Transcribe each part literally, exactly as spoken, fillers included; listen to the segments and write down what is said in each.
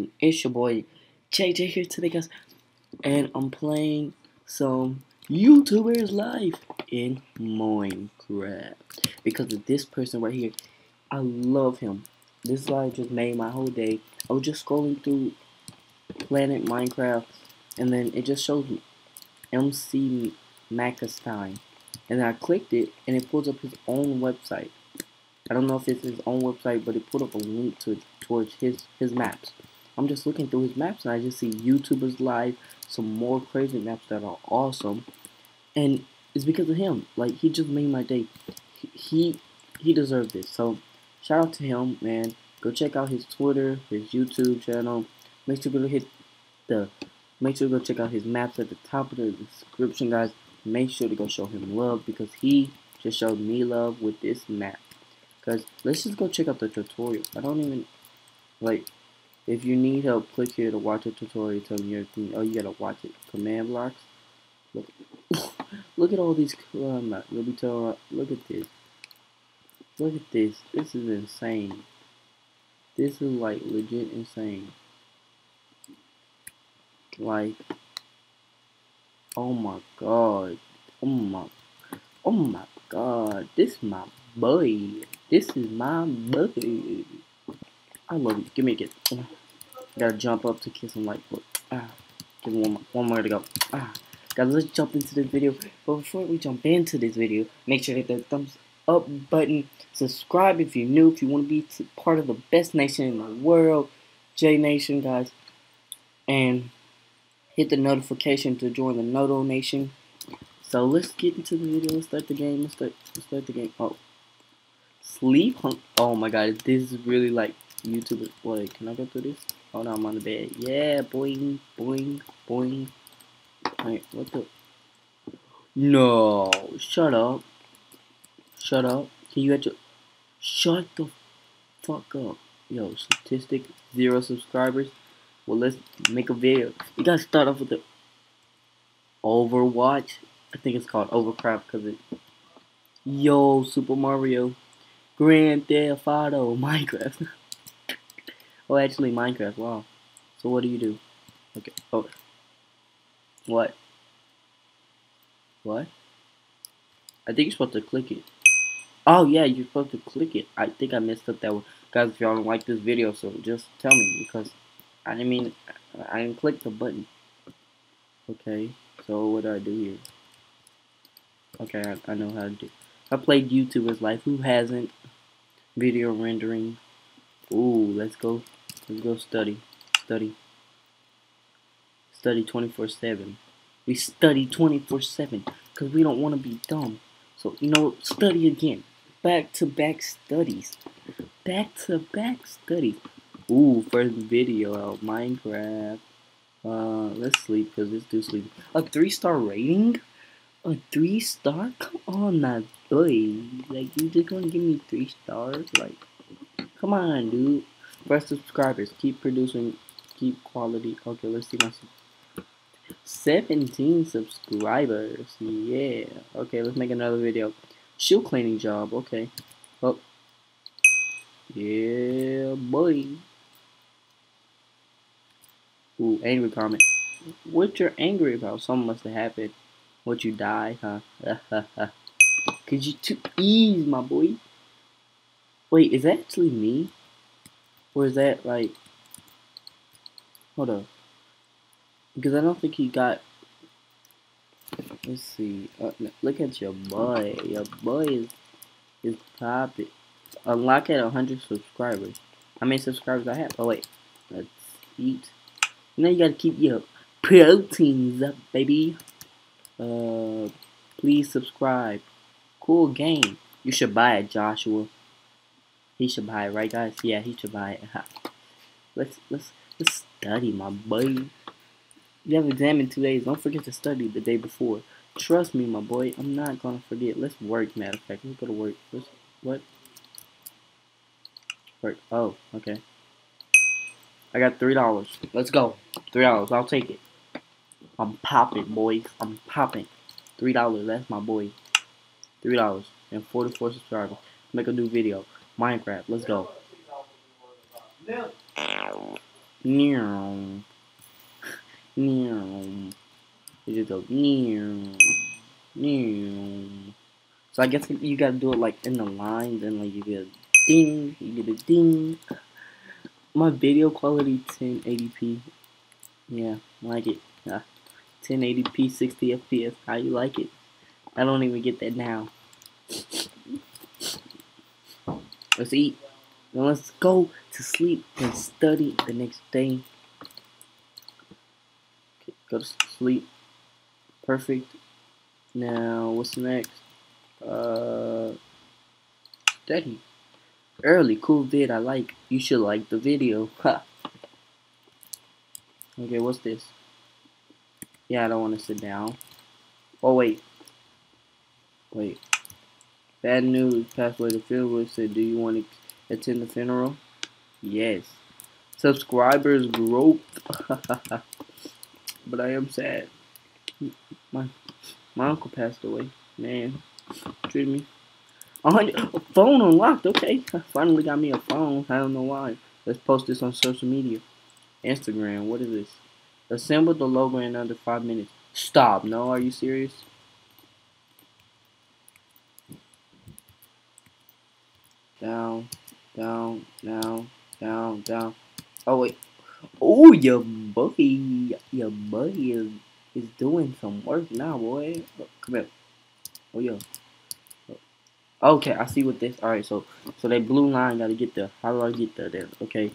watching. It's your boy J J here today, guys, and I'm playing some Youtubers Life in Minecraft because of this person right here. I love him. This live just made my whole day. I was just scrolling through Planet Minecraft, and then it just shows me M C McMakistein, and I clicked it, and it pulls up his own website. I don't know if it's his own website, but it put up a link to towards his his maps. I'm just looking through his maps, and I just see YouTubers Live, some more crazy maps that are awesome, and it's because of him. Like, he just made my day. He he deserved this. So shout out to him, man. Go check out his Twitter, his YouTube channel. Make sure you go hit the. Make sure you go check out his maps at the top of the description, guys. Make sure to go show him love because he just showed me love with this map. Guys, let's just go check out the tutorial. I don't even, like, if you need help, click here to watch a tutorial. Tell me everything. Oh, you gotta watch it. Command blocks. Look, look at all these. Uh, not, let me tell. Look at this. Look at this. This is insane. This is like legit insane. Like, oh my god. Oh my. Oh my god. This is my boy. This is my buddy. I love you. Give me a kiss. Gotta jump up to kiss him like, look. Ah, give me one more, one more to go. Ah, guys, let's jump into this video. But before we jump into this video, make sure to hit that thumbs up button. Subscribe if you're new. If you want to be part of the best nation in the world, J Nation, guys. And hit the notification to join the Noto Nation. So let's get into the video. Let's start the game. Let's start, let's start the game. Oh. Sleep hunk. Oh my god, this is really like YouTube. Wait, can I go through this? Oh no, I'm on the bed. Yeah, boing, boing, boing. Alright, what the? No, shut up. Shut up. Can you get your. Shut the fuck up. Yo, statistic, zero subscribers. Well, let's make a video. You gotta start off with the Overwatch. I think it's called Overcraft because it. Yo, Super Mario. Grand Theft Auto, Minecraft. Oh, actually, Minecraft. Wow. So what do you do? Okay. Oh. What? What? I think you're supposed to click it. Oh yeah, you're supposed to click it. I think I messed up that one, guys. If y'all don't like this video, so just tell me because I didn't mean I didn't click the button. Okay. So what do I do here? Okay, I, I know how to do. I played YouTubers Life. Who hasn't? Video rendering. Ooh, let's go. Let's go study. Study. Study twenty-four seven. We study twenty-four seven because we don't want to be dumb. So, you know, study again. Back to back studies. Back to back studies. Ooh, first video out. Minecraft. Uh, let's sleep because it's too sleepy. A three star rating? A three star? Come on, now, boy. Like, you just gonna give me three stars? Like, come on, dude. First subscribers. Keep producing. Keep quality. Okay, let's see my... seventeen subscribers. Yeah. Okay, let's make another video. Shoe cleaning job. Okay. Oh. Yeah, boy. Ooh, angry comment. What you're angry about? Something must have happened. What, you die, huh? Cause you too easy, my boy. Wait, is that actually me? Or is that like... Hold up. Because I don't think he got... Let's see. Uh, look at your boy. Your boy is, is popping. Unlock at one hundred subscribers. How many subscribers I have? Oh, wait. Let's eat. Now you gotta keep your proteins up, baby. Uh, please subscribe. Cool game. You should buy it, Joshua. He should buy it, right, guys? Yeah, he should buy it. let's let's let's study, my boy. You have an exam in two days. Don't forget to study the day before. Trust me, my boy. I'm not gonna forget. Let's work. Matter of fact, let's go to work. Let's, what? Work. Oh, okay. I got three dollars. Let's go. Three dollars. I'll take it. I'm popping, boys. I'm popping. Three dollars. That's my boy. Three dollars and forty-four subscribers. Make a new video. Minecraft. Let's go. Meow. Meow. You just go meow. Meow. So I guess you gotta do it like in the lines, and like you get a ding, you get a ding. My video quality ten eighty p. Yeah, like it. Yeah. ten eighty p, sixty f p s. How you like it? I don't even get that now. Let's eat. Now let's go to sleep and study the next day. Okay, go to sleep. Perfect. Now what's next? Uh, study. Early, cool vid. I like. You should like the video. Ha. Okay, what's this? Yeah, I don't want to sit down. Oh wait. Wait. Bad news. Passed away. The funeral said, "Do you want to attend the funeral?" Yes. Subscribers growth. But I am sad. My my uncle passed away. Man, treat me. A phone unlocked. Okay, I finally got me a phone. I don't know why. Let's post this on social media. Instagram. What is this? Assemble the logo in under five minutes. Stop. No, are you serious? Down, down, down, down, down. Oh wait. Oh, your buddy, your buddy is, is doing some work now, boy. Oh, come here. Oh yo. Oh. Okay, I see what this. All right, so so that blue line gotta get there. How do I get there? There. Okay.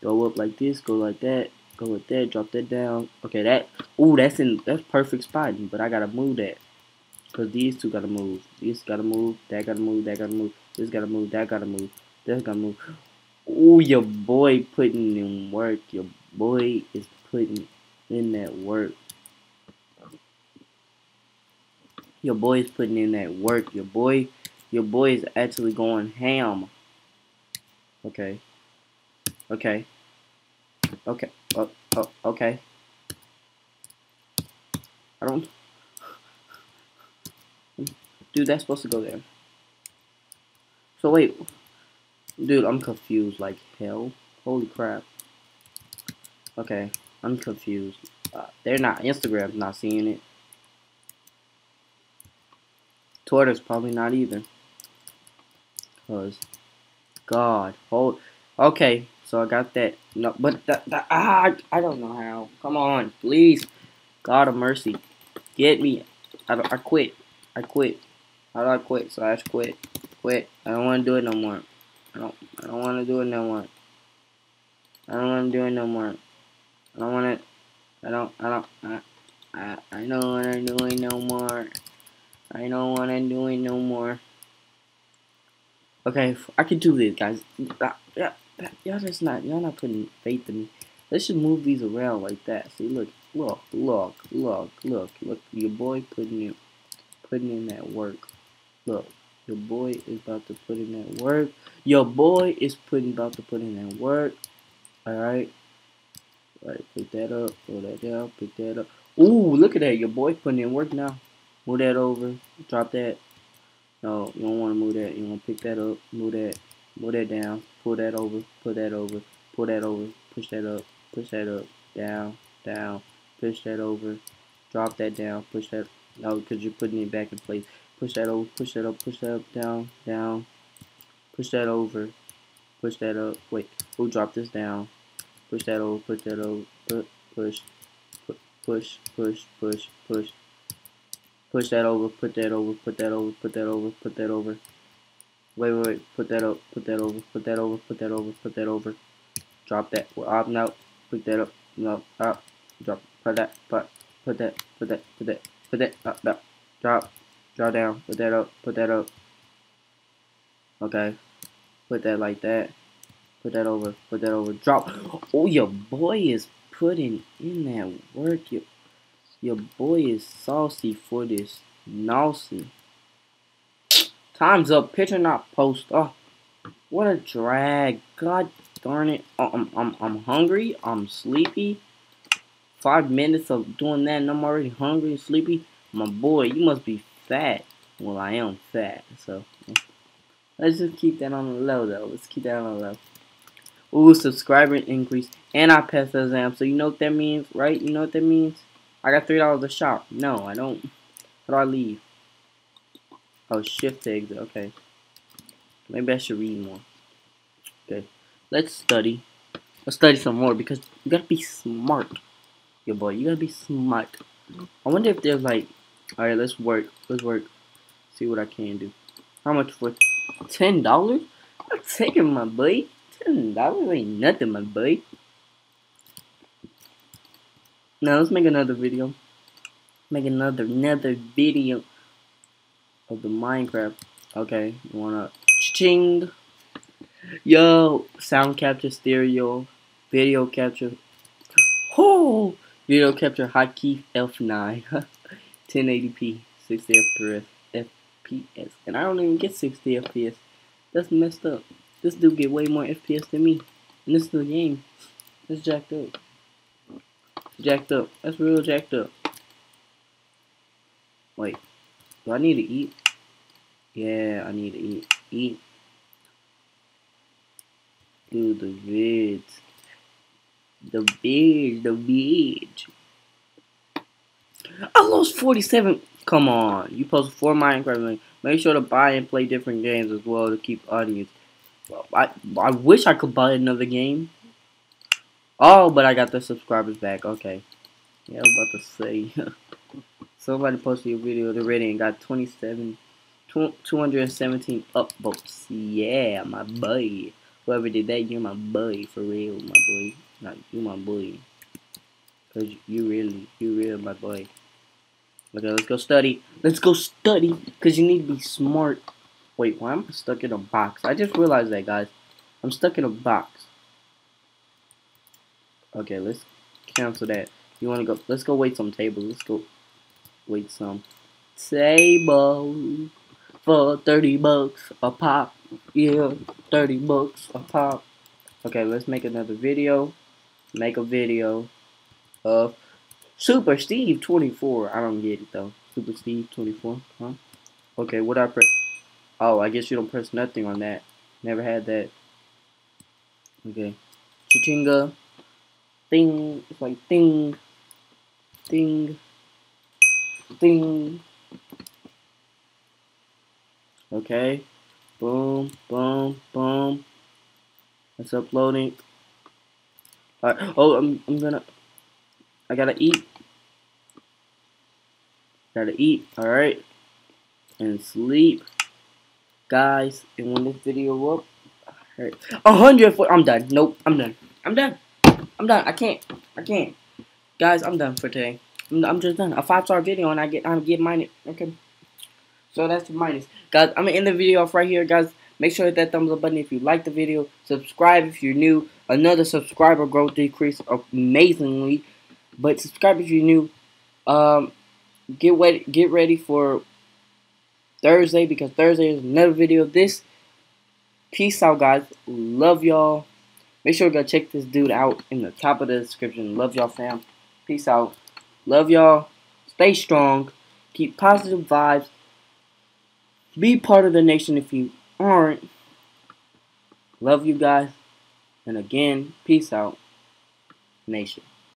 Go up like this. Go like that. Go with that. Drop that down. Okay, that. Oh, that's in. That's perfect spotting. But I gotta move that. Cause these two gotta move. These gotta move. That gotta move. That gotta move. This gotta move, that gotta move, this gotta move. Ooh, your boy putting in work. Your boy is putting in that work. Your boy is putting in that work. Your boy, your boy is actually going ham. Okay. Okay. Okay. Oh, oh, okay. I don't. Dude, that's supposed to go there. So wait, dude, I'm confused like hell. Holy crap. Okay, I'm confused. Uh, they're not, Instagram's not seeing it. Twitter's probably not either. Cause, God, hold. Okay, so I got that. No, but that, that ah, I don't know how. Come on, please. God of mercy, get me. I I quit. I quit. How do I quit? Slash quit. Quit. I don't want to do it no more. I don't. I don't want to do it no more. I don't want to do it no more. I don't want to. I don't. I don't. I. I. I don't want to do it no more. I don't want to do it no more. Okay, I can do this, guys. Y'all just not. Y'all not putting faith in me. Let's just move these around like that. See, look, look, look, look, look, look. Your boy putting in, putting in that work. Look. Your boy is about to put in that work. Your boy is putting about to put in that work. Alright. Alright, pick that up. Pull that down. Pick that up. Ooh, look at that. Your boy putting in work now. Move that over. Drop that. No, you don't want to move that. You want to pick that up. Move that. Move that down. Pull that over. Pull that over. Pull that over. Push that up. Push that up. Down. Down. Push that over. Drop that down. Push that. No, because you're putting it back in place. Push that over, push that up, push that up, down, down, push that over, push that up, wait, we'll drop this down, push that over, push that over, push, push, push, push, push, push, push that over, put that over, put that over, put that over, put that over, wait, wait, wait, put that up, put that over, put that over, put that over, put that over, drop that, we're up now, put that up, no, up, drop, put that, put, put that, put that, put that, put that, up, up, drop. Draw down, put that up, put that up. Okay. Put that like that. Put that over, put that over. Drop. Oh, your boy is putting in that work. Your, your boy is saucy for this. Naughty. Time's up. Picture not post. Oh, what a drag. God darn it. Oh, I'm, I'm, I'm hungry. I'm sleepy. Five minutes of doing that and I'm already hungry and sleepy. My boy, you must be fat. Well, I am fat, so let's just keep that on the low, though. Let's keep that on the low. Ooh, subscriber increase. And I passed the exam. So you know what that means, right? You know what that means? I got three dollars a shop. No, I don't. How do I leave? Oh, shift to exit. Okay. Maybe I should read more. Okay. Let's study. Let's study some more because you gotta be smart. Yo, boy. You gotta be smart. I wonder if there's like... Alright, let's work. Let's work. See what I can do. How much for ten dollars? I'm taking my buddy. ten dollars ain't nothing, my buddy. Now, let's make another video. Make another, another video of the Minecraft. Okay, you wanna... Ching! Yo! Sound capture, stereo, video capture. Oh! Video capture, hotkey, F nine. ten eighty p, sixty F P S, and I don't even get sixty F P S. That's messed up. This dude get way more F P S than me, and this is the game. That's jacked up. Jacked up. That's real jacked up. Wait, do I need to eat? Yeah, I need to eat. Eat. Do the vids. The vid. The vid. I lost forty-seven. Come on, you post four Minecraft links. Make sure to buy and play different games as well to keep audience. Well, I I wish I could buy another game. Oh, but I got the subscribers back. Okay, yeah, I was about to say. Somebody posted a video already and got twenty-seven, two hundred seventeen upvotes. Yeah, my boy. Whoever did that, you're my boy for real, my boy. Not you, my boy. Cause you really, you really my boy. Okay, let's go study. Let's go study, cause you need to be smart. Wait, why am I stuck in a box? I just realized that, guys. I'm stuck in a box. Okay, let's cancel that. You wanna go? Let's go wait some tables. Let's go wait some table for thirty bucks a pop. Yeah, thirty bucks a pop. Okay, let's make another video. Make a video. Uh, Super Steve twenty-four. I don't get it though. Super Steve twenty-four. Huh? Okay, what I press? Oh, I guess you don't press nothing on that. Never had that. Okay. Chichinga. Thing. It's like thing. Thing. Thing. Okay. Boom. Boom. Boom. It's uploading. Alright. Oh, I'm. I'm gonna. I gotta eat. Gotta eat, alright? And sleep. Guys, and when this video up, alright. one hundred forty, I'm done. Nope, I'm done. I'm done. I'm done. I can't. I can't. Guys, I'm done for today. I'm, I'm just done. A five star video and I get I get minus. Okay. So that's the minus. Guys, I'm gonna end the video off right here, guys. Make sure to hit that thumbs up button if you like the video. Subscribe if you're new. Another subscriber growth decreased amazingly. But subscribe if you're new. Um, get ready, get ready for Thursday because Thursday is another video of this. Peace out, guys. Love y'all. Make sure to go check this dude out in the top of the description. Love y'all, fam. Peace out. Love y'all. Stay strong. Keep positive vibes. Be part of the nation if you aren't. Love you guys. And again, peace out, nation.